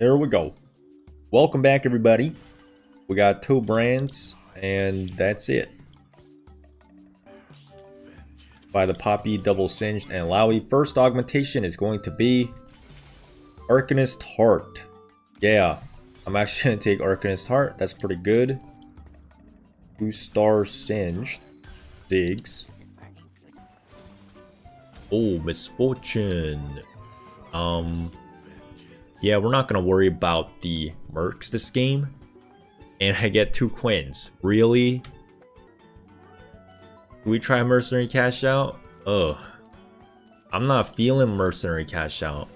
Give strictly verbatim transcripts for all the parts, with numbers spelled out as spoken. There we go. Welcome back, everybody. We got two brands, and that's it. By the Poppy, Double Singed, and Lowy. First augmentation is going to be Arcanist Heart. Yeah, I'm actually going to take Arcanist Heart. That's pretty good. Two Star Singed. Diggs. Oh, Misfortune. Um, yeah, we're not going to worry about the mercs this game. And I get two Quins. Really? Do we try Mercenary Cash Out? Ugh. I'm not feeling Mercenary Cash Out.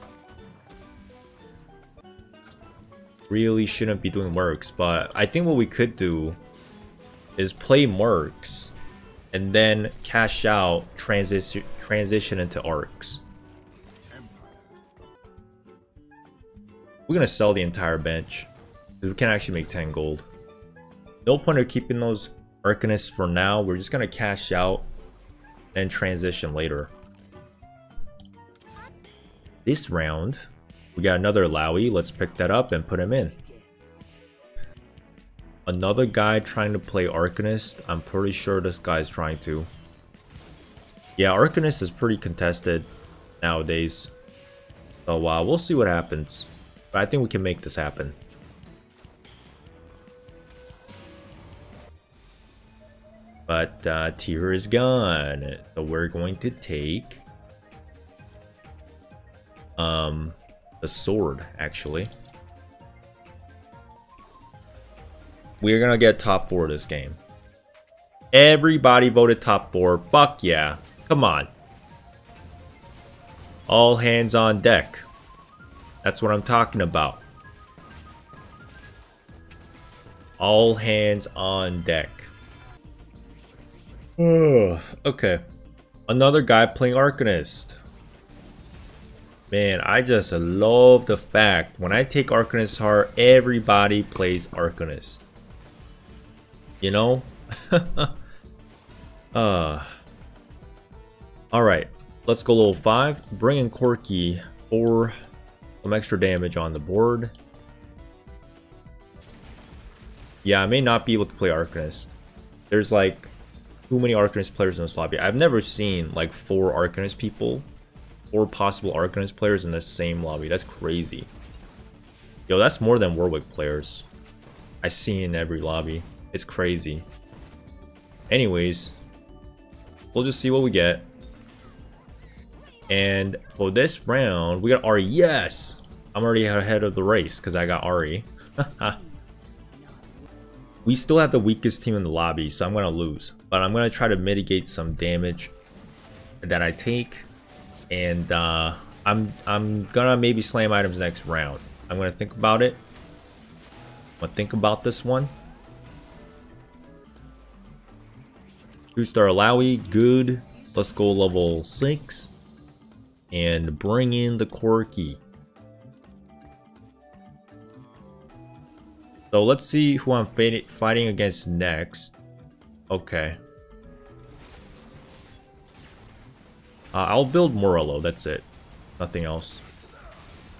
Really shouldn't be doing mercs, but I think what we could do is play mercs and then cash out, transition transition into arcs. We're gonna sell the entire bench because we can actually make ten gold. No point of keeping those Arcanists for now. We're just gonna cash out and transition later. This round we got another Lowy. Let's pick that up and put him in. Another guy trying to play Arcanist. I'm pretty sure this guy's trying to. Yeah, Arcanist is pretty contested nowadays. So uh, we'll see what happens. But I think we can make this happen. But uh, tier is gone. So we're going to take... Um... the sword, actually. We're gonna get top four this game. Everybody voted top four. Fuck yeah. Come on. All hands on deck. That's what I'm talking about. All hands on deck. Ugh. Okay. Another guy playing Arcanist. Man, I just love the fact when I take Arcanist Heart, everybody plays Arcanist. You know? uh, Alright, let's go level five. Bring in Corky for some extra damage on the board. Yeah, I may not be able to play Arcanist. There's like too many Arcanist players in this lobby. I've never seen like four Arcanist people. Four possible Arcanist players in the same lobby. That's crazy. Yo, that's more than Warwick players I see in every lobby. It's crazy. Anyways, we'll just see what we get. And for this round, we got Ahri. Yes! I'm already ahead of the race because I got Ahri. We still have the weakest team in the lobby, so I'm going to lose. But I'm going to try to mitigate some damage that I take. And uh, I'm I'm gonna maybe slam items next round. I'm gonna think about it. I'm gonna think about this one. Two Star Lowy, good. Let's go level six and bring in the Corky. So let's see who I'm fighting against next. Okay. Uh, I'll build Morello, that's it. Nothing else.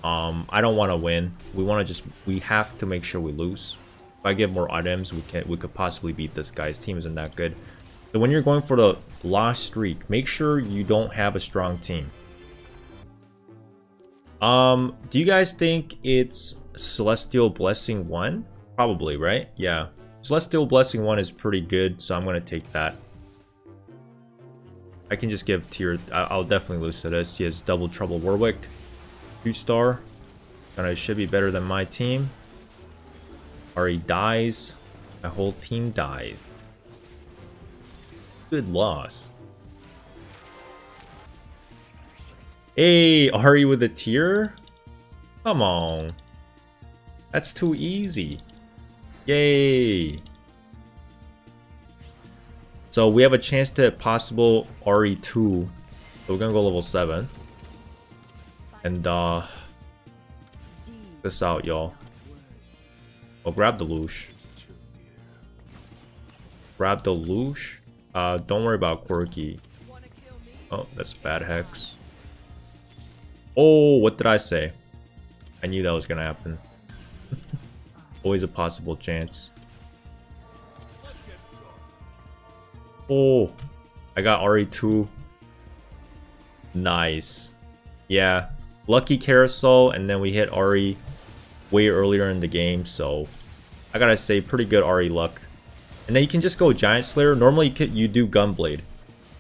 Um, I don't want to win. We want to just, we have to make sure we lose. If I get more items, we can, we could possibly beat this guy's team. Isn't that good? So when you're going for the lost streak, make sure you don't have a strong team. Um, do you guys think it's Celestial Blessing one? Probably, right? Yeah. Celestial Blessing one is pretty good, so I'm going to take that. I can just give tier. I'll definitely lose to this. He has double trouble Warwick. Two star. And I should be better than my team. Ahri dies. My whole team dies. Good loss. Hey, Ahri with a tier? Come on. That's too easy. Yay. So we have a chance to possible Ahri two, so we're gonna go level seven. And uh, this out, y'all. Oh, grab the Lush. Grab the Lush. Uh, don't worry about Quirky. Oh, that's bad hex. Oh, what did I say? I knew that was gonna happen. always a possible chance. Oh, I got Ahri too. Nice. Yeah, lucky carousel, and then we hit Ahri way earlier in the game, so I gotta say, pretty good Ahri luck. And then you can just go Giant Slayer. Normally you, could, you do Gunblade,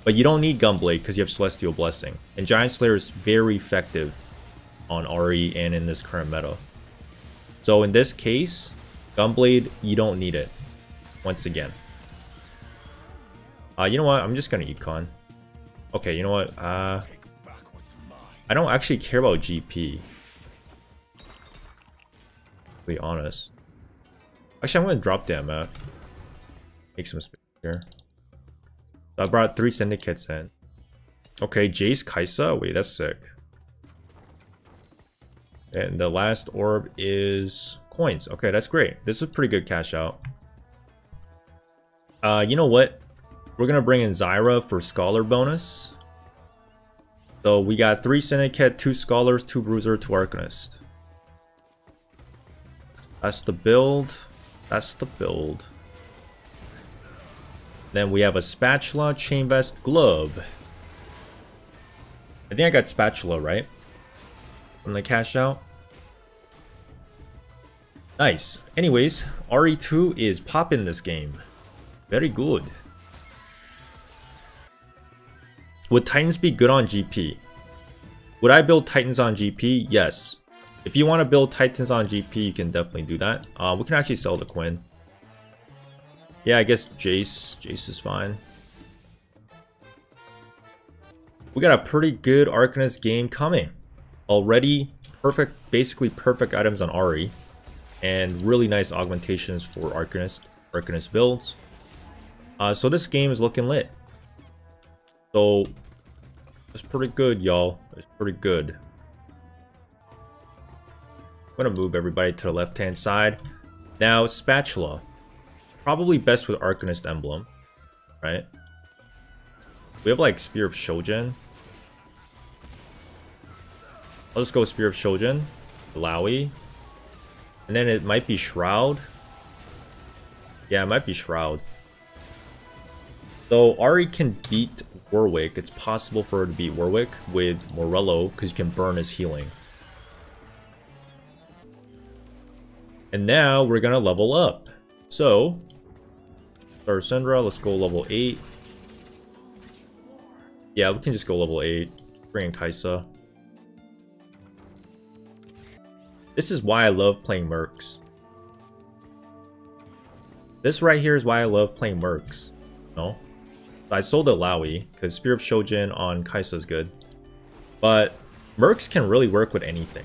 but you don't need Gunblade because you have Celestial Blessing. And Giant Slayer is very effective on Ahri and in this current meta. So in this case, Gunblade, you don't need it. Once again. Uh, you know what? I'm just gonna Econ. Okay, you know what? Uh, I don't actually care about G P. To be honest. Actually, I'm gonna drop that map. Make some space here. So I brought three syndicates in. Okay, Jace, Kai'Sa. Wait, that's sick. And the last orb is coins. Okay, that's great. This is a pretty good cash out. Uh, you know what? We're gonna bring in Zyra for Scholar bonus. So we got three Syndicate, two Scholars, two Bruiser, two Arcanist. That's the build. That's the build. Then we have a Spatula, Chain Vest, Glove. I think I got Spatula, right? From the cash out. Nice. Anyways, Ahri two is popping this game. Very good. Would Titans be good on G P? Would I build Titans on G P? Yes. If you want to build Titans on G P, you can definitely do that. Uh, we can actually sell the Quinn. Yeah, I guess Jace. Jace is fine. We got a pretty good Arcanist game coming. Already perfect, basically perfect items on Ahri. And really nice augmentations for Arcanist, Arcanist builds. Uh, so this game is looking lit. So it's pretty good, y'all. It's pretty good. I'm gonna move everybody to the left-hand side. Now, Spatula. Probably best with Arcanist emblem, right? We have like Spear of Shojin. I'll just go Spear of Shojin, Lowy. And then it might be Shroud. Yeah, it might be Shroud. So Ahri can beat Warwick. It's possible for her to beat Warwick with Morello because you can burn his healing. And now we're gonna level up. So, Star Syndra, let's go level eight. Yeah, we can just go level eight. Bring in Kai'Sa. This is why I love playing Mercs. This right here is why I love playing Mercs. No. So I sold the Lowy, because Spear of Shojin on Kai'Sa is good. But Mercs can really work with anything.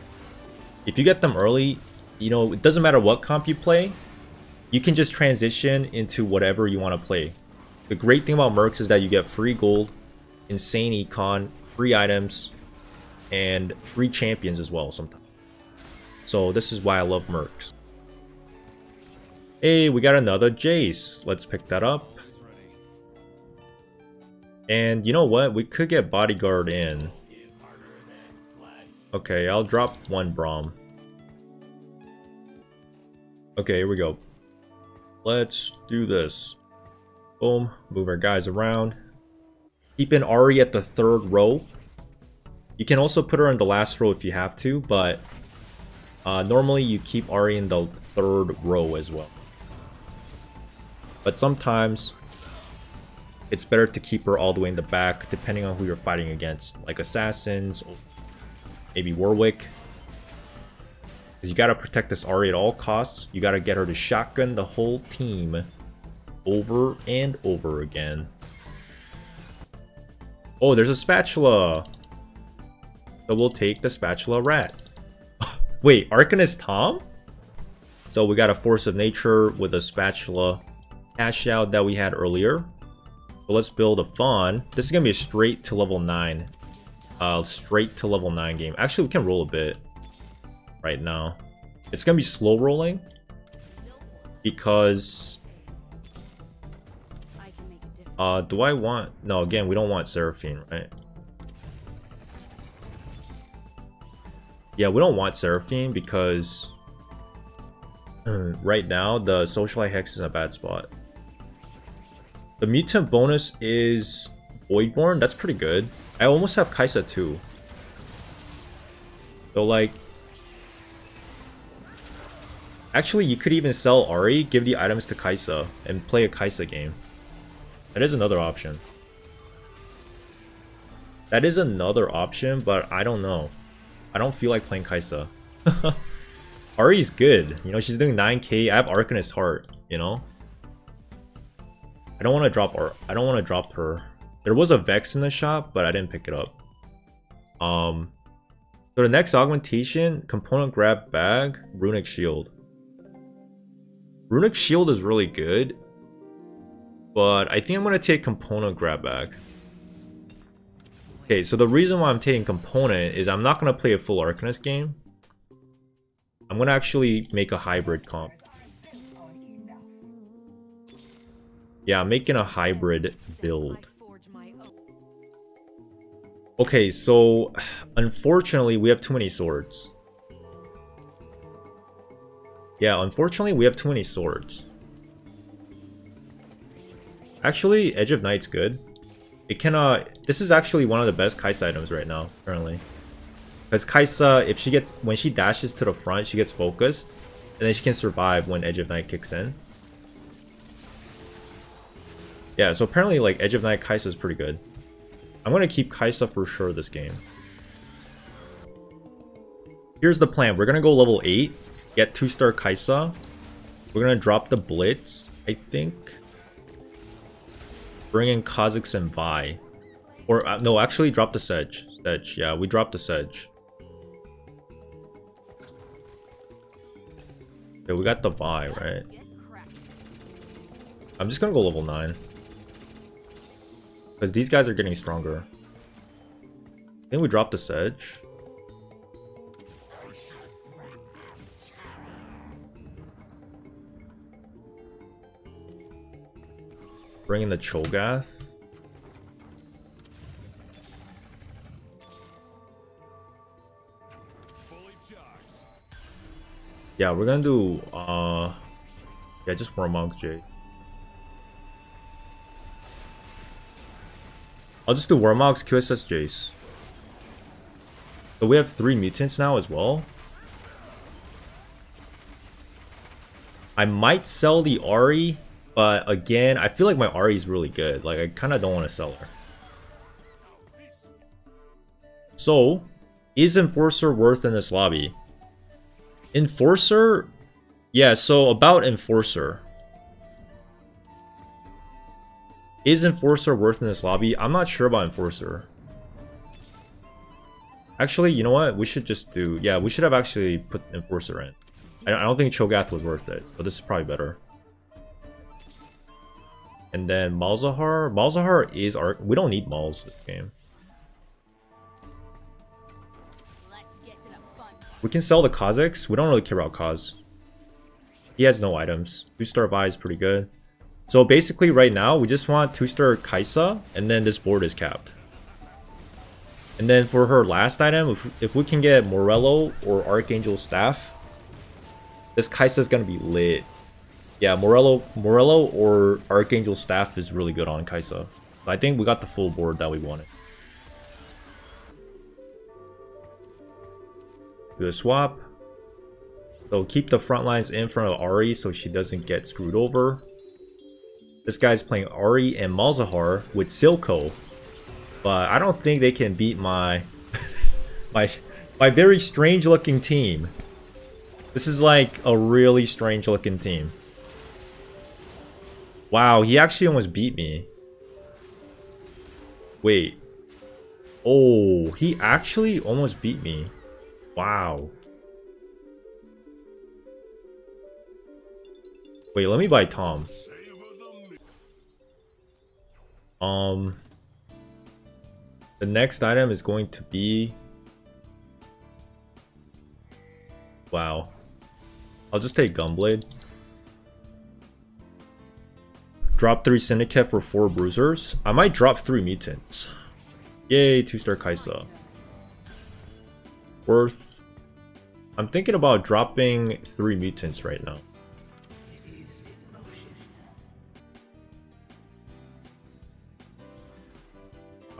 If you get them early, you know, it doesn't matter what comp you play, you can just transition into whatever you want to play. The great thing about Mercs is that you get free gold, insane econ, free items, and free champions as well sometimes. So this is why I love Mercs. Hey, we got another Jace. Let's pick that up. And you know what? We could get Bodyguard in. Okay, I'll drop one Braum. Okay, here we go. Let's do this. Boom. Move our guys around. Keep in Ahri at the third row. You can also put her in the last row if you have to, but uh, normally you keep Ahri in the third row as well. But sometimes it's better to keep her all the way in the back, depending on who you're fighting against, like assassins, or maybe Warwick. Because you gotta protect this Ahri at all costs. You gotta get her to shotgun the whole team over and over again. Oh, there's a Spatula! So we'll take the Spatula Rat. Wait, Arcanist Tom? So we got a Force of Nature with a Spatula cash out that we had earlier. So let's build a Fawn. This is going to be a straight to level nine. Uh, straight to level nine game. Actually, we can roll a bit right now. It's going to be slow rolling because... Uh, do I want... No, again, we don't want Seraphine, right? Yeah, we don't want Seraphine because right now, the Socialite Hex is in a bad spot. The Mutant bonus is Voidborn. That's pretty good. I almost have Kai'Sa too. So like... Actually, you could even sell Ahri, give the items to Kai'Sa, and play a Kai'Sa game. That is another option. That is another option, but I don't know. I don't feel like playing Kai'Sa. Ahri's good. You know, she's doing nine K. I have Arcanist Heart, you know? I don't want to drop her. I don't want to drop her. There was a Vex in the shop, but I didn't pick it up. Um, so the next augmentation, Component Grab Bag, Runic Shield. Runic Shield is really good, but I think I'm going to take Component Grab Bag. Okay, so the reason why I'm taking Component is I'm not going to play a full Arcanist game. I'm going to actually make a hybrid comp. Yeah, I'm making a hybrid build. Okay, so unfortunately we have too many swords. Yeah, unfortunately we have too many swords. Actually, Edge of Night's good. It cannot... This is actually one of the best Kai'Sa items right now, currently. Because Kai'Sa, if she gets... When she dashes to the front, she gets focused. And then she can survive when Edge of Night kicks in. Yeah, so apparently, like, Edge of Night Kai'Sa is pretty good. I'm gonna keep Kai'Sa for sure this game. Here's the plan. We're gonna go level eight, get two star Kai'Sa. We're gonna drop the Blitz, I think. Bring in Kha'Zix and Vi. Or, uh, no, actually drop the Sedge. Sedge, yeah, we dropped the Sedge. Okay, we got the Vi, right? I'm just gonna go level nine. Because these guys are getting stronger. I think we dropped the Sedge. Bring in the Cho'Gath. Yeah, we're gonna do uh yeah, just Warmog's Jade. I'll just do Warmog's Q S S Jace. So we have three mutants now as well. I might sell the Ahri, but again, I feel like my Ahri is really good. Like, I kind of don't want to sell her. So, is Enforcer worth in this lobby? Enforcer? Yeah, so about Enforcer. Is Enforcer worth in this lobby? I'm not sure about Enforcer. Actually, you know what? We should just do... Yeah, we should have actually put Enforcer in. I don't think Cho'Gath was worth it, but this is probably better. And then Malzahar. Malzahar is our... We don't need Malz this game. We can sell the Kha'Zix. We don't really care about Kha'Zix. He has no items. two star Vi is pretty good. So basically right now, we just want two star Kai'Sa, and then this board is capped. And then for her last item, if, if we can get Morello or Archangel Staff, this Kai'Sa is going to be lit. Yeah, Morello, Morello or Archangel Staff is really good on Kai'Sa. But I think we got the full board that we wanted. Do a swap. So keep the front lines in front of Ahri so she doesn't get screwed over. This guy's playing Ahri and Malzahar with Silco, but I don't think they can beat my my my very strange looking team. This is like a really strange looking team. Wow, he actually almost beat me. Wait. Oh, he actually almost beat me. Wow. Wait, let me buy Tom. Um, the next item is going to be... Wow. I'll just take Gunblade. Drop three Syndicate for four Bruisers. I might drop three Mutants. Yay, two star Kai'Sa. Worth. I'm thinking about dropping three Mutants right now.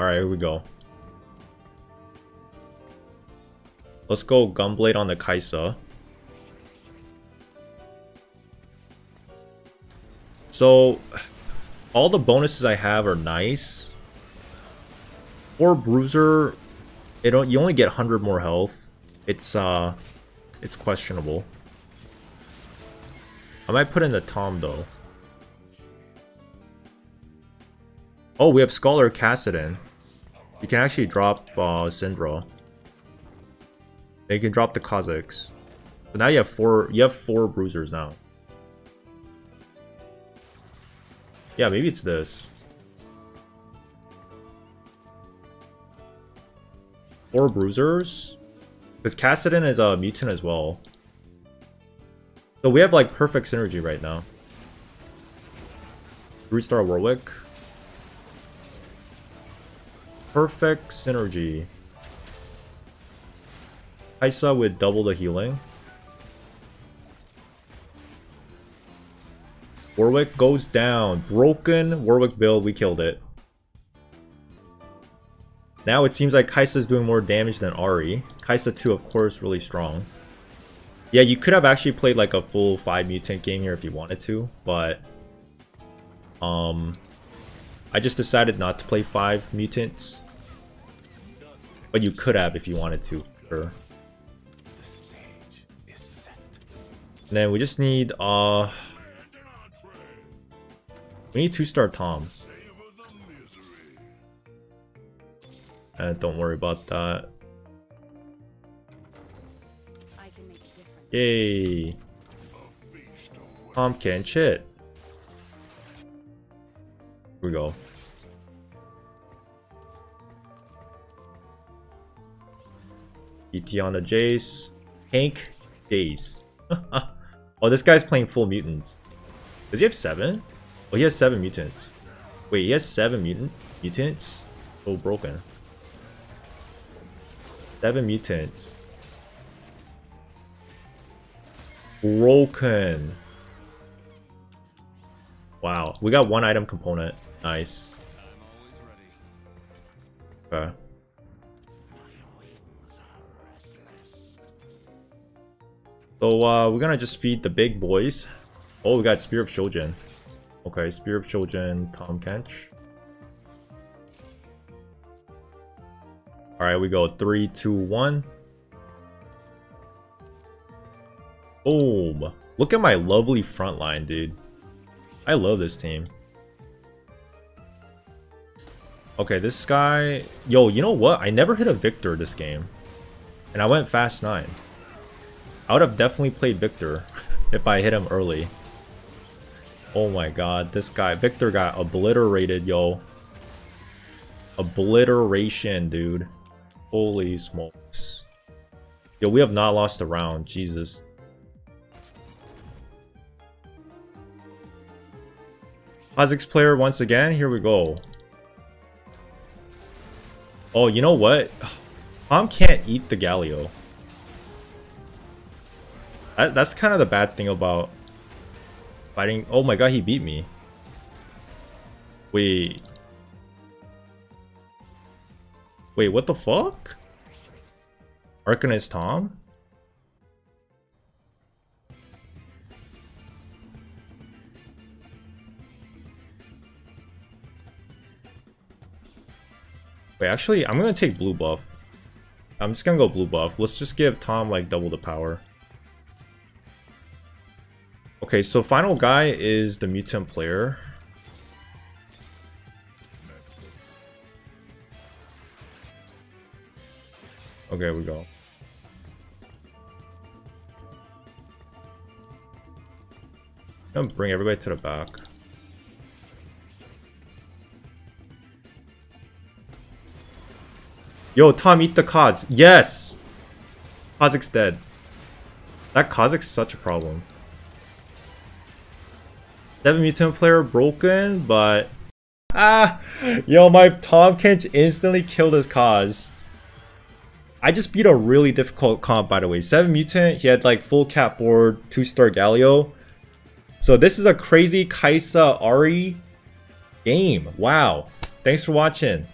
Alright, here we go. Let's go Gunblade on the Kai'Sa. So, all the bonuses I have are nice. For Bruiser, it don't, you only get one hundred more health. It's uh, it's questionable. I might put in the Tom though. Oh, we have Scholar cast it in. You can actually drop uh, Syndra. They can drop the Kha'Zix. So now you have four. You have four Bruisers now. Yeah, maybe it's this. Four Bruisers. Because Kassadin is a mutant as well. So we have like perfect synergy right now. Three-star Warwick. Perfect synergy. Kai'Sa with double the healing. Warwick goes down. Broken Warwick build. We killed it. Now it seems like Kai'Sa is doing more damage than Ahri. Kai'Sa too, of course, really strong. Yeah, you could have actually played like a full five mutant game here if you wanted to, but um, I just decided not to play five mutants. But you could have if you wanted to. Sure. And then we just need uh. We need two-star Tom. Uh, don't worry about that. Yay! Tom can't shit. Here we go. E T on the Jace. Hank Jace. Oh, this guy's playing full mutants. Does he have seven? Oh, he has seven mutants. Wait, he has seven mutant mutants? So broken. Seven mutants. Broken. Wow, we got one item component. Nice. Okay. So uh, we're gonna just feed the big boys. Oh, we got Spear of Shojin. Okay, Spear of Shojin, Tom Kench. Alright, we go. Three, two, one. Boom. Look at my lovely front line, dude. I love this team. Okay, this guy... Yo, you know what? I never hit a Victor this game. And I went fast nine. I would have definitely played Victor if I hit him early. Oh my god, this guy, Victor got obliterated, yo. Obliteration, dude. Holy smokes. Yo, we have not lost a round, Jesus. Kha'Zix player once again, here we go. Oh, you know what? Tom can't eat the Galio. That, that's kind of the bad thing about... Fighting. Oh my god, he beat me. Wait. Wait, what the fuck? Arcanist Tom? Wait, actually, I'm gonna take blue buff. I'm just gonna go blue buff. Let's just give Tom like double the power. Okay, so final guy is the mutant player. Okay, we go. I'm gonna bring everybody to the back. Yo, Tom, eat the Kha'Zix. Yes! Kha'Zix's dead. That Kha'Zix is such a problem. seven mutant player broken, but ah, yo, my Tom Kench instantly killed his Kha'Zix. I just beat a really difficult comp, by the way. seven mutant, he had like full cat board, two-star Galio. So this is a crazy Kai'Sa Ahri game. Wow. Thanks for watching.